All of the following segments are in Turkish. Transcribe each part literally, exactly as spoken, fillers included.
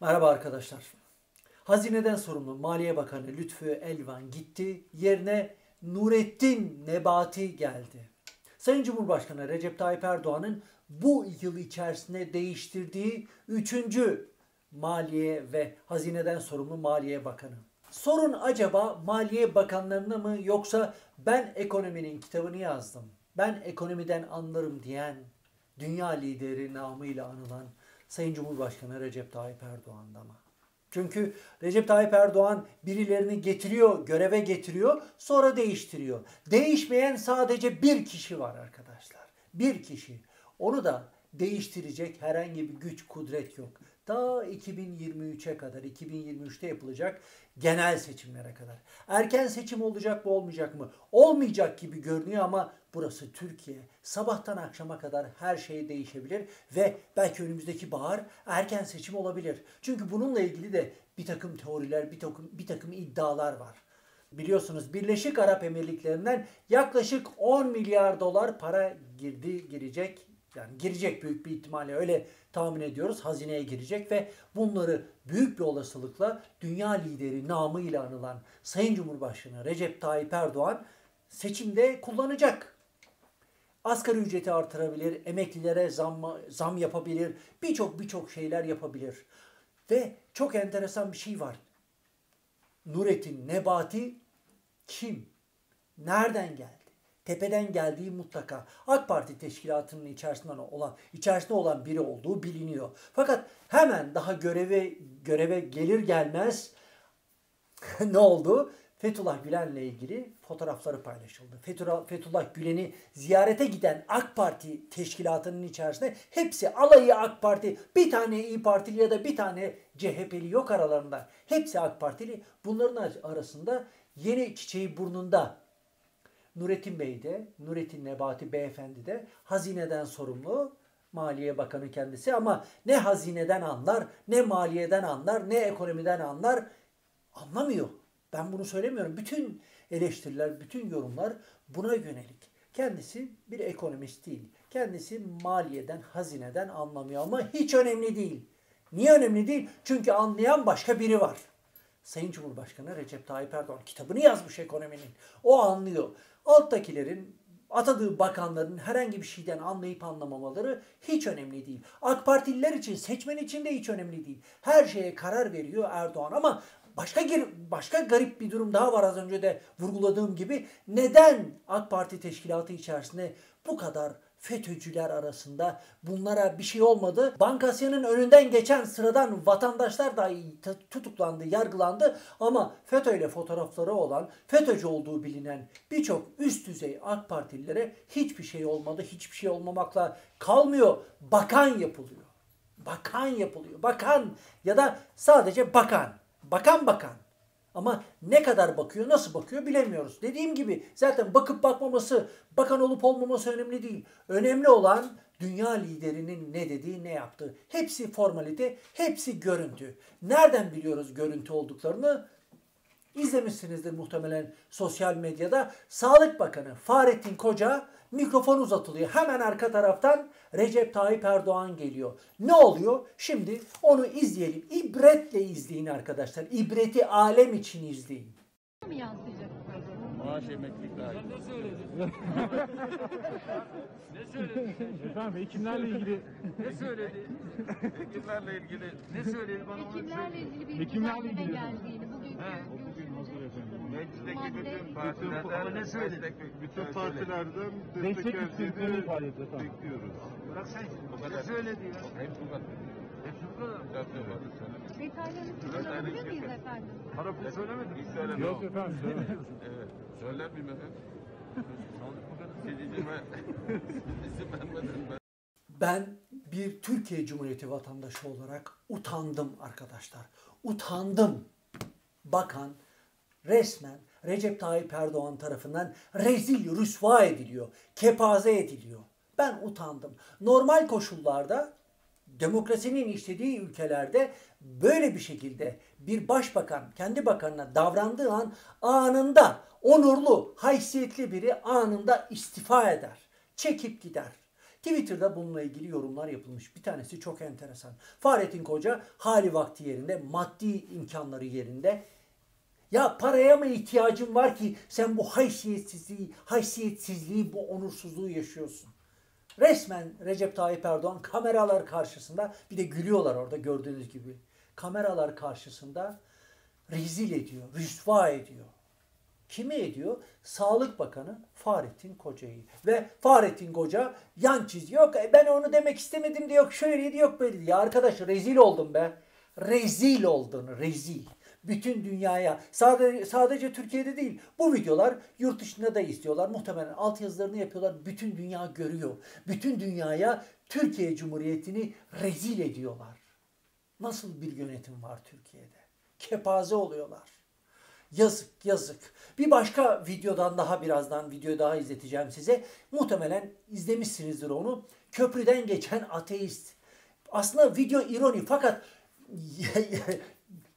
Merhaba arkadaşlar. Hazineden sorumlu Maliye Bakanı Lütfü Elvan gitti, yerine Nurettin Nebati geldi. Sayın Cumhurbaşkanı Recep Tayyip Erdoğan'ın bu yıl içerisinde değiştirdiği üçüncü Maliye ve Hazineden sorumlu Maliye Bakanı. Sorun acaba Maliye Bakanlarına mı, yoksa ben ekonominin kitabını yazdım, ben ekonomiden anlarım diyen dünya lideri namıyla anılan Sayın Cumhurbaşkanı Recep Tayyip Erdoğan'da mı? Çünkü Recep Tayyip Erdoğan birilerini getiriyor, göreve getiriyor, sonra değiştiriyor. Değişmeyen sadece bir kişi var arkadaşlar. Bir kişi. Onu da değiştirecek herhangi bir güç, kudret yok. Ta iki bin yirmi üçe kadar, iki bin yirmi üçte yapılacak genel seçimlere kadar. Erken seçim olacak mı, olmayacak mı? Olmayacak gibi görünüyor ama burası Türkiye. Sabahtan akşama kadar her şey değişebilir ve belki önümüzdeki bahar erken seçim olabilir. Çünkü bununla ilgili de bir takım teoriler, bir takım, bir takım iddialar var. Biliyorsunuz Birleşik Arap Emirlikleri'nden yaklaşık on milyar dolar para girdi, girecek. Yani girecek büyük bir ihtimalle, öyle tahmin ediyoruz. Hazineye girecek ve bunları büyük bir olasılıkla dünya lideri namıyla anılan Sayın Cumhurbaşkanı Recep Tayyip Erdoğan seçimde kullanacak. Asgari ücreti artırabilir, emeklilere zam, zam yapabilir, birçok birçok şeyler yapabilir. Ve çok enteresan bir şey var. Nurettin Nebati kim? Nereden geldi? Tepeden geldiği mutlaka A K Parti teşkilatının içerisinden olan, içerisinde olan biri olduğu biliniyor. Fakat hemen daha göreve göreve gelir gelmez ne oldu? Fethullah Gülen'le ilgili fotoğrafları paylaşıldı. Fethullah, Fethullah Gülen'i ziyarete giden A K Parti teşkilatının içerisinde hepsi alayı A K Parti, bir tane İYİ Partili ya da bir tane C H P'li yok aralarında. Hepsi A K Partili. Bunların arasında yeni çiçeği burnunda Nurettin Bey de, Nurettin Nebati Beyefendi de hazineden sorumlu Maliye Bakanı kendisi, ama ne hazineden anlar, ne maliyeden anlar, ne ekonomiden anlar, anlamıyor. Ben bunu söylemiyorum. Bütün eleştiriler, bütün yorumlar buna yönelik. Kendisi bir ekonomist değil. Kendisi maliyeden, hazineden anlamıyor ama hiç önemli değil. Niye önemli değil? Çünkü anlayan başka biri var. Sayın Cumhurbaşkanı Recep Tayyip Erdoğan kitabını yazmış ekonominin. O anlıyor. Alttakilerin, atadığı bakanların herhangi bir şeyden anlayıp anlamamaları hiç önemli değil. A K Partililer için, seçmen için de hiç önemli değil. Her şeye karar veriyor Erdoğan, ama başka başka garip bir durum daha var, az önce de vurguladığım gibi. Neden A K Parti teşkilatı içerisinde bu kadar FETÖ'cüler arasında, bunlara bir şey olmadı? Bankasya'nın önünden geçen sıradan vatandaşlar dahi tutuklandı, yargılandı ama FETÖ ile fotoğrafları olan, FETÖ'cü olduğu bilinen birçok üst düzey A K Partililere hiçbir şey olmadı. Hiçbir şey olmamakla kalmıyor. Bakan yapılıyor. Bakan yapılıyor. Bakan ya da sadece bakan. Bakan bakan. Ama ne kadar bakıyor, nasıl bakıyor bilemiyoruz. Dediğim gibi zaten bakıp bakmaması, bakan olup olmaması önemli değil. Önemli olan dünya liderinin ne dediği, ne yaptığı. Hepsi formalite, hepsi görüntü. Nereden biliyoruz görüntü olduklarını? İzlemişsinizdir muhtemelen sosyal medyada. Sağlık Bakanı Fahrettin Koca, mikrofon uzatılıyor. Hemen arka taraftan Recep Tayyip Erdoğan geliyor. Ne oluyor? Şimdi onu izleyelim. İbretle izleyin arkadaşlar. İbreti alem için izleyin. Ne mi yansıyacak bu kadar? Maaş, emeklilik dair. Ne söyledin? Ne söyledin? Efendim, hekimlerle ilgili. Ne söyledi? Hekimlerle ilgili. Ne söyledi bana? Hekimlerle ilgili bir hekimlerle ilgili geldiğini bugün. Meclisteki bütün partilerden destek, bütün partilerden destek istediğini ifade etti. Bekliyoruz. Bırak sen bu kadar. Ne söyledi ya? Hep bu kadar. Hep bu kadar. Detaylarını söyleyebilir miyiz efendim? Harap'ı söylemedim. Hiç söylemedim. Yok efendim. Evet. Söylemeyeyim efendim. Sağlık bu kadar. Dediğime izin vermeden. Ben bir Türkiye Cumhuriyeti vatandaşı olarak utandım arkadaşlar. Utandım. Bakan resmen Recep Tayyip Erdoğan tarafından rezil, rüsva ediliyor, kepaze ediliyor. Ben utandım. Normal koşullarda, demokrasinin işlediği ülkelerde böyle bir şekilde bir başbakan kendi bakanına davrandığı an, anında onurlu, haysiyetli biri anında istifa eder, çekip gider. Twitter'da bununla ilgili yorumlar yapılmış. Bir tanesi çok enteresan. Fahrettin Koca hali vakti yerinde, maddi imkanları yerinde, ya paraya mı ihtiyacın var ki sen bu haysiyetsizliği, haysiyetsizliği, bu onursuzluğu yaşıyorsun? Resmen Recep Tayyip Erdoğan kameralar karşısında, bir de gülüyorlar orada gördüğünüz gibi. Kameralar karşısında rezil ediyor, rüsva ediyor. Kimi ediyor? Sağlık Bakanı Fahrettin Koca'yı. Ve Fahrettin Koca yan çiz, yok ben onu demek istemedim de, yok şöyleydi, yok böyleydi. Ya arkadaş, rezil oldun be. Rezil oldun, rezil. Bütün dünyaya, sadece, sadece Türkiye'de değil, bu videolar yurt dışında da izliyorlar. Muhtemelen altyazılarını yapıyorlar. Bütün dünya görüyor. Bütün dünyaya Türkiye Cumhuriyeti'ni rezil ediyorlar. Nasıl bir yönetim var Türkiye'de? Kepaze oluyorlar. Yazık, yazık. Bir başka videodan daha, birazdan video daha izleteceğim size. Muhtemelen izlemişsinizdir onu. Köprüden geçen ateist. Aslında video ironi, fakat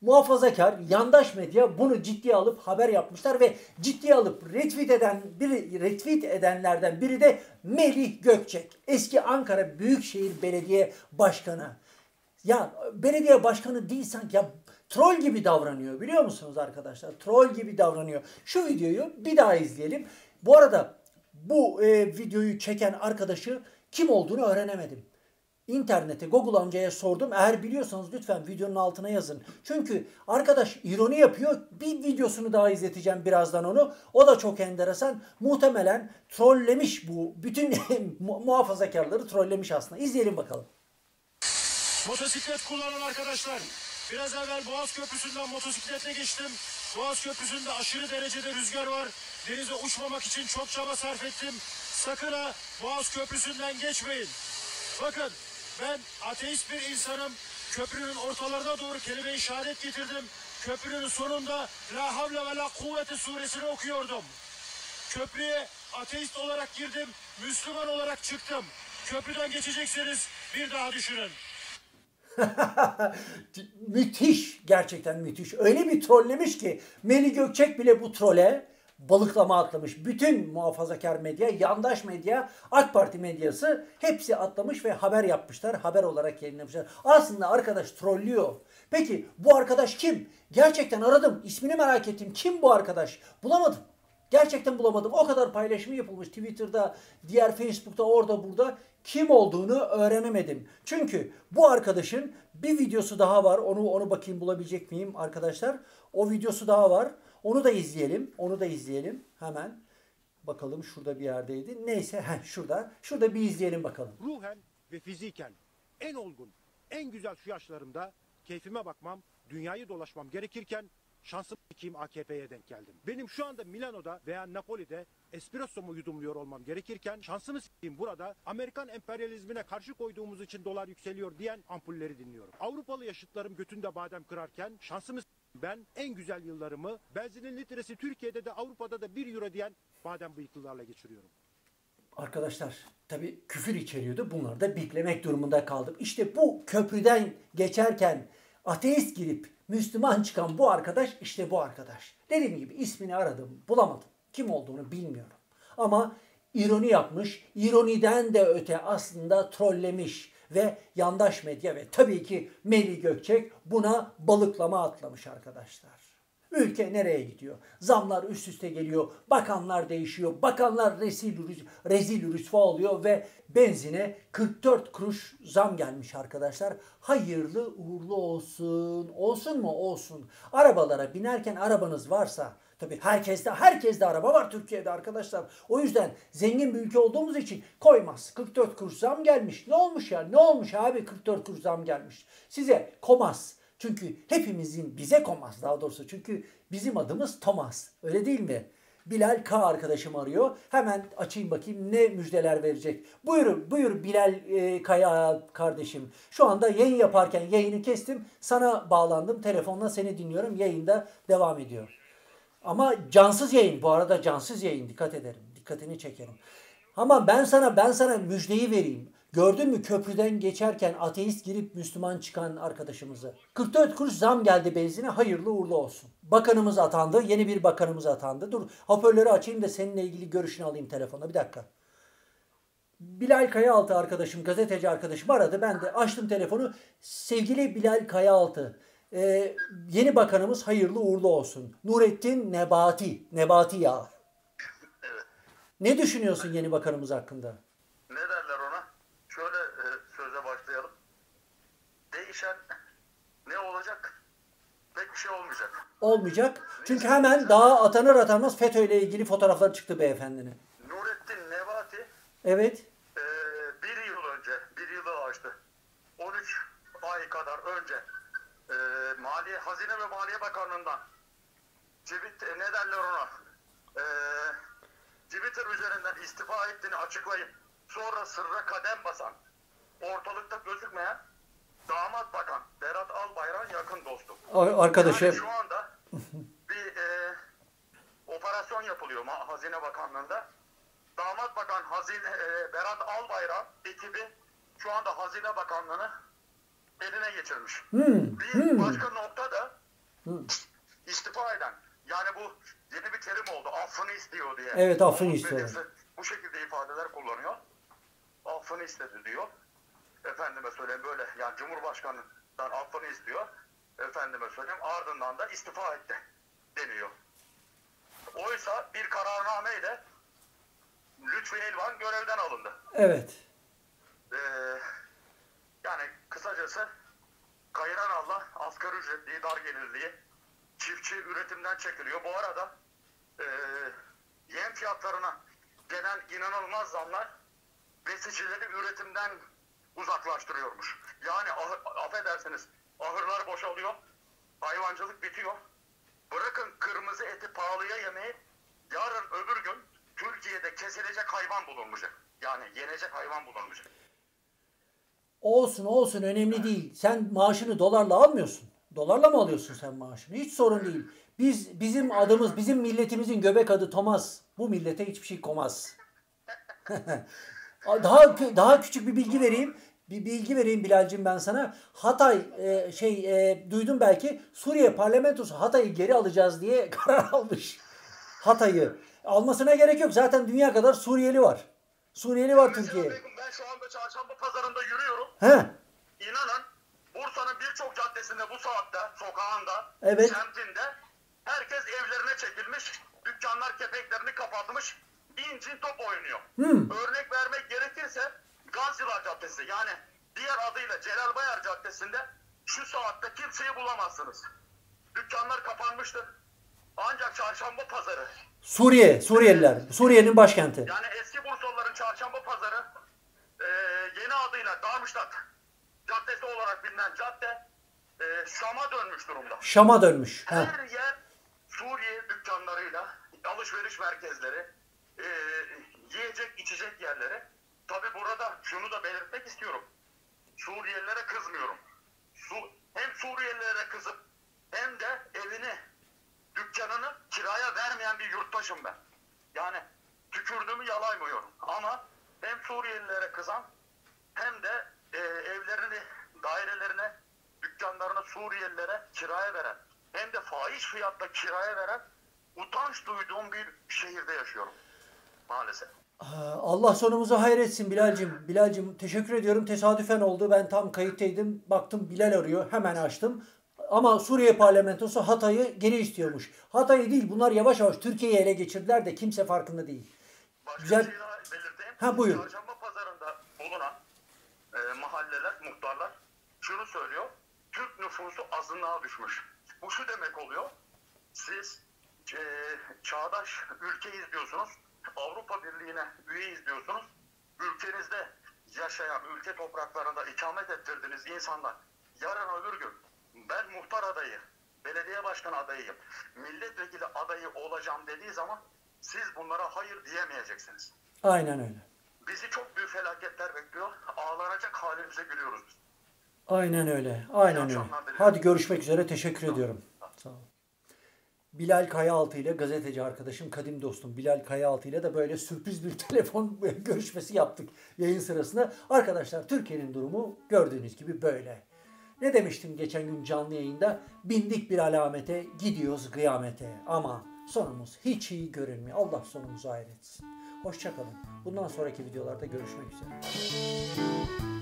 muhafazakar, yandaş medya bunu ciddiye alıp haber yapmışlar ve ciddiye alıp retweet eden biri, retweet edenlerden biri de Melih Gökçek. Eski Ankara Büyükşehir Belediye Başkanı. Ya belediye başkanı değil sanki ya, troll gibi davranıyor, biliyor musunuz arkadaşlar? Troll gibi davranıyor. Şu videoyu bir daha izleyelim. Bu arada bu e, videoyu çeken arkadaşı kim olduğunu öğrenemedim. İnternete Google amcaya sordum. Eğer biliyorsanız lütfen videonun altına yazın. Çünkü arkadaş ironi yapıyor. Bir videosunu daha izleteceğim birazdan onu. O da çok enteresan. Muhtemelen trollemiş bu. Bütün muhafazakarları trollemiş aslında. İzleyelim bakalım. Motosiklet kullanan arkadaşlar, biraz evvel Boğaz Köprüsü'nden motosikletle geçtim. Boğaz Köprüsü'nde aşırı derecede rüzgar var. Denize uçmamak için çok çaba sarf ettim. Sakın ha Boğaz Köprüsü'nden geçmeyin. Bakın, ben ateist bir insanım. Köprünün ortalarına doğru kelime-i şehadet getirdim. Köprünün sonunda La Havle ve La Kuvvete suresini okuyordum. Köprüye ateist olarak girdim, Müslüman olarak çıktım. Köprüden geçecekseniz bir daha düşünün. Müthiş, gerçekten müthiş. Öyle bir trollemiş ki Melih Gökçek bile bu trole balıklama atlamış. Bütün muhafazakar medya, yandaş medya, AK Parti medyası hepsi atlamış ve haber yapmışlar. Haber olarak yayınlamışlar. Aslında arkadaş trollüyor. Peki bu arkadaş kim? Gerçekten aradım. İsmini merak ettim. Kim bu arkadaş? Bulamadım. Gerçekten bulamadım. O kadar paylaşımı yapılmış. Twitter'da, diğer Facebook'ta, orada burada. Kim olduğunu öğrenemedim. Çünkü bu arkadaşın bir videosu daha var. Onu onu bakayım bulabilecek miyim arkadaşlar? O videosu daha var. Onu da izleyelim. Onu da izleyelim. Hemen bakalım, şurada bir yerdeydi. Neyse, heh, şurada. Şurada bir izleyelim bakalım. Ruhen ve fiziken en olgun, en güzel şu yaşlarımda keyfime bakmam, dünyayı dolaşmam gerekirken şansım kim A K P'ye denk geldim. Benim şu anda Milano'da veya Napoli'de espressomu yudumluyor olmam gerekirken şansını s**eyim burada Amerikan emperyalizmine karşı koyduğumuz için dolar yükseliyor diyen ampulleri dinliyorum. Avrupalı yaşıtlarım götünde badem kırarken şansımı s**eyim ben en güzel yıllarımı benzinin litresi Türkiye'de de Avrupa'da da bir euro diyen badem bıyıklılarla geçiriyorum. Arkadaşlar tabi küfür içeriyordu. Bunları da biplemek durumunda kaldım. İşte bu köprüden geçerken ateist girip Müslüman çıkan bu arkadaş, işte bu arkadaş. Dediğim gibi ismini aradım, bulamadım. Kim olduğunu bilmiyorum. Ama ironi yapmış, ironiden de öte aslında trollemiş ve yandaş medya ve tabii ki Melih Gökçek buna balıklama atlamış arkadaşlar. Ülke nereye gidiyor? Zamlar üst üste geliyor, bakanlar değişiyor, bakanlar rezil, rezil rüsva oluyor ve benzine kırk dört kuruş zam gelmiş arkadaşlar. Hayırlı uğurlu olsun. Olsun mu? Olsun. Arabalara binerken arabanız varsa, tabii herkeste, herkeste araba var Türkiye'de arkadaşlar. O yüzden zengin bir ülke olduğumuz için koymaz. kırk dört kuruş zam gelmiş. Ne olmuş ya? Ne olmuş abi? kırk dört kuruş zam gelmiş. Size komaz. Çünkü hepimizin, bize komaz daha doğrusu. Çünkü bizim adımız Thomas. Öyle değil mi? Bilal K. arkadaşım arıyor. Hemen açayım bakayım ne müjdeler verecek. Buyur, buyur Bilal e, Kaya kardeşim. Şu anda yayın yaparken yayını kestim. Sana bağlandım. Telefonla seni dinliyorum. Yayında devam ediyor. Ama cansız yayın. Bu arada cansız yayın. Dikkat ederim. Dikkatini çekerim. Ama ben sana ben sana müjdeyi vereyim. Gördün mü köprüden geçerken ateist girip Müslüman çıkan arkadaşımızı? kırk dört kuruş zam geldi benzine, hayırlı uğurlu olsun. Bakanımız atandı, yeni bir bakanımız atandı. Dur hoparlörü açayım da seninle ilgili görüşünü alayım telefonda, bir dakika. Bilal Kayaaltı arkadaşım, gazeteci arkadaşım aradı. Ben de açtım telefonu. Sevgili Bilal Kayaaltı, e, yeni bakanımız hayırlı uğurlu olsun. Nurettin Nebati. Nebati ya. Evet. Ne düşünüyorsun yeni bakanımız hakkında? Ne derler ona? Şöyle e, söze başlayalım. Değişen ne olacak? Pek bir şey olmayacak. Olmayacak. Çünkü hemen daha atanır atanmaz FETÖ ile ilgili fotoğraflar çıktı beyefendinin. Nurettin Nebati. Evet. E, bir yıl önce, bir yılı aştı. on üç ay kadar önce e, Maliye, Hazine ve Maliye Bakanlığı'ndan Cibit, e, ne derler ona? E, Twitter üzerinden istifa ettiğini açıklayıp sonra sırra kadem basan, ortalıkta gözükmeyen damat bakan Berat Albayrak'ın yakın dostu. Arkadaşı. Yani şu anda bir e, operasyon yapılıyor Hazine Bakanlığı'nda. Damat Bakan Hazine, e, Berat Albayrak ekibi şu anda Hazine Bakanlığı'nı eline geçirmiş. Hmm, bir hmm. başka nokta da hmm. istifa eden, yani bu yeni bir terim oldu, affını istiyor diye. Evet, affını istiyor. Bu şekilde ifadeler kullanıyor. Affını istedi diyor. Efendime söyleyeyim böyle, yani Cumhurbaşkanı'ndan affını istiyor. Efendime söyleyeyim, ardından da istifa etti deniyor. Oysa bir kararnameyle Lütfü Elvan görevden alındı. Evet. Ee, yani kısacası kayıran Allah, asgari ücretliği, dar gelirliği, çiftçi üretimden çekiliyor. Bu arada e, yem fiyatlarına gelen inanılmaz zamlar besicileri üretimden uzaklaştırıyormuş. Yani ah, affedersiniz, ahırlar boşalıyor, hayvancılık bitiyor. Bırakın kırmızı eti pahalıya yemeyi, yarın öbür gün Türkiye'de kesilecek hayvan bulunmayacak. Yani yenecek hayvan bulunmayacak. Olsun olsun, önemli değil. Sen maaşını dolarla almıyorsun. Dolarla mı alıyorsun sen maaşını? Hiç sorun değil. Biz, bizim adımız, bizim milletimizin göbek adı Thomas. Bu millete hiçbir şey komaz. daha daha küçük bir bilgi vereyim. Bir bilgi vereyim Bilal'cim ben sana. Hatay e, şey e, duydum belki. Suriye parlamentosu Hatay'ı geri alacağız diye karar almış. Hatay'ı. Almasına gerek yok. Zaten dünya kadar Suriyeli var. Suriyeli var Türkiye'ye. Ben şu anda çarşamba pazarında yürüyorum. He. İnanın Bursa'nın birçok caddesinde bu saatte, sokağında, evet, semtinde herkes evlerine çekilmiş. Dükkanlar kepeklerini kapatmış. İncin top oynuyor. Hmm. Örnek vermek gerekirse Gaziler Caddesi, yani diğer adıyla Celal Bayar Caddesi'nde şu saatte kimseyi bulamazsınız. Dükkanlar kapanmıştır. Ancak çarşamba pazarı. Suriye, Suriyeliler. Suriye'nin başkenti. Yani eski Bursalıların çarşamba pazarı, e, yeni adıyla Darmstadt Caddesi olarak bilinen cadde e, Şam'a dönmüş durumda. Şam'a dönmüş. Her He. yer Suriye dükkanlarıyla, alışveriş merkezleri, e, yiyecek içecek yerleri. Tabi burada şunu da belirtmek istiyorum. Suriyelilere kızmıyorum. Su, hem Suriyelilere kızıp hem de evini, dükkanını kiraya vermeyen bir yurttaşım ben. Yani tükürdüğümü yalaymıyorum. Ama hem Suriyelilere kızan hem de e, evlerini, dairelerine, dükkanlarını Suriyelilere kiraya veren, hem de fahiş fiyatla kiraya veren, utanç duyduğum bir şehirde yaşıyorum maalesef. Allah sonumuzu hayretsin Bilal'cim. Bilal'cim teşekkür ediyorum. Tesadüfen oldu. Ben tam kayıttaydım. Baktım Bilal arıyor. Hemen açtım. Ama Suriye parlamentosu Hatay'ı geri istiyormuş. Hatay'ı değil, bunlar yavaş yavaş Türkiye'yi ele geçirdiler de kimse farkında değil. Başka Güzel... bir şey daha belirteyim. Ha, buyur. Çarşamba pazarında bulunan e, mahalleler, muhtarlar şunu söylüyor. Türk nüfusu azınlığa düşmüş. Bu şu demek oluyor. Siz e, çağdaş ülke izliyorsunuz. Avrupa Birliği'ne üye izliyorsunuz. Ülkenizde yaşayan, ülke topraklarında ikamet ettirdiğiniz insanlar yarın öbür gün ben muhtar adayı, belediye başkanı adayıyım, milletvekili adayı olacağım dediği zaman siz bunlara hayır diyemeyeceksiniz. Aynen öyle. Bizi çok büyük felaketler bekliyor. Ağlanacak halimize gülüyoruz biz. Aynen öyle. Aynen öyle. Hadi görüşmek üzere. Teşekkür tamam. ediyorum. Tamam. Sağ olun. Bilal Kayaaltı ile gazeteci arkadaşım, kadim dostum Bilal Kayaaltı ile de böyle sürpriz bir telefon görüşmesi yaptık yayın sırasında. Arkadaşlar, Türkiye'nin durumu gördüğünüz gibi böyle. Ne demiştim geçen gün canlı yayında? Bindik bir alamete, gidiyoruz kıyamete. Ama sonumuz hiç iyi görünmüyor. Allah sonumuzu hayretsin. Hoşça kalın. Bundan sonraki videolarda görüşmek üzere.